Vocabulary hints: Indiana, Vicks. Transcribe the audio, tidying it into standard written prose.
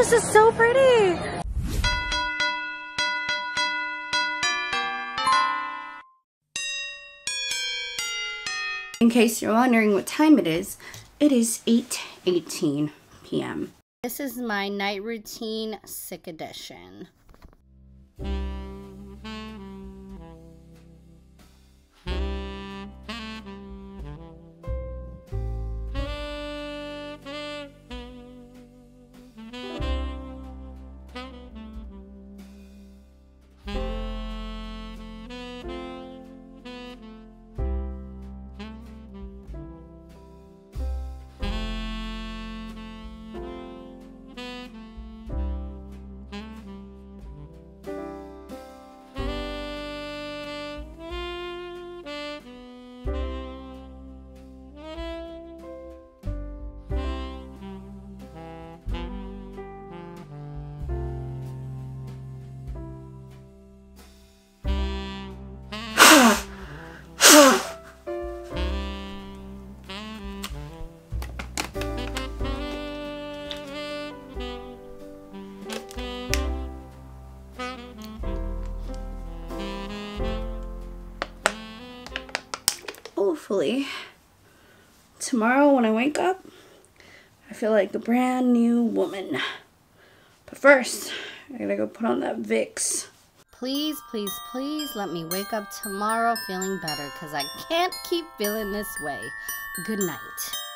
This is so pretty. In case you're wondering what time it is 8:18 p.m. This is my night routine, sick edition. Hopefully, tomorrow when I wake up, I feel like a brand new woman. But first, I gotta go put on that Vicks. Please, please, please let me wake up tomorrow feeling better, because I can't keep feeling this way. Good night.